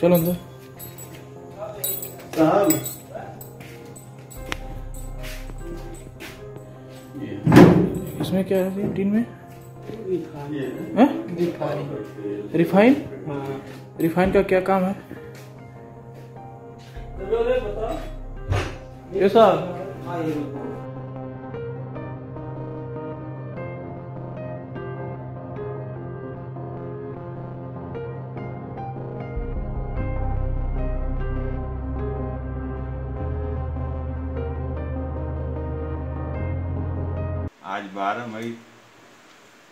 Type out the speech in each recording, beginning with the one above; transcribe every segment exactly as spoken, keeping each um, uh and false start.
चलो अंदर। इसमें क्या है टीन में? रिफाइन। रिफाइन? हाँ। रिफाइन का क्या काम है? ये साहब आज बारह मई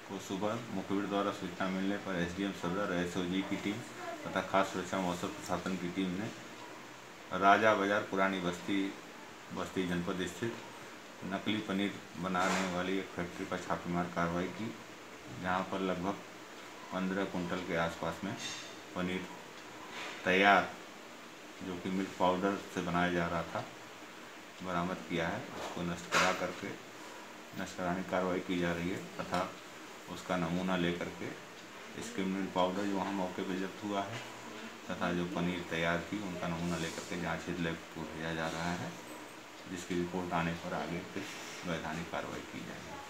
को सुबह मुखबिर द्वारा सूचना मिलने पर एसडीएम सदर और एसओजी की टीम तथा खास सुरक्षा मौसम प्रशासन की टीम ने राजा बाजार पुरानी बस्ती बस्ती जनपद स्थित नकली पनीर बनाने वाली एक फैक्ट्री पर छापेमार कार्रवाई की, जहां पर लगभग पंद्रह कुंटल के आसपास में पनीर तैयार, जो कि मिल्क पाउडर से बनाया जा रहा था, बरामद किया है। उसको नष्ट करा करके नष्ट कराने की कार्रवाई की जा रही है तथा उसका नमूना लेकर के स्किम मिल्क पाउडर जो वहाँ मौके पर जब्त हुआ है तथा जो पनीर तैयार की उनका नमूना लेकर के जाँच हेतु लैब को भेजा जा रहा है, जिसकी रिपोर्ट आने पर आगे फिर वैधानिक कार्रवाई की जाएगी।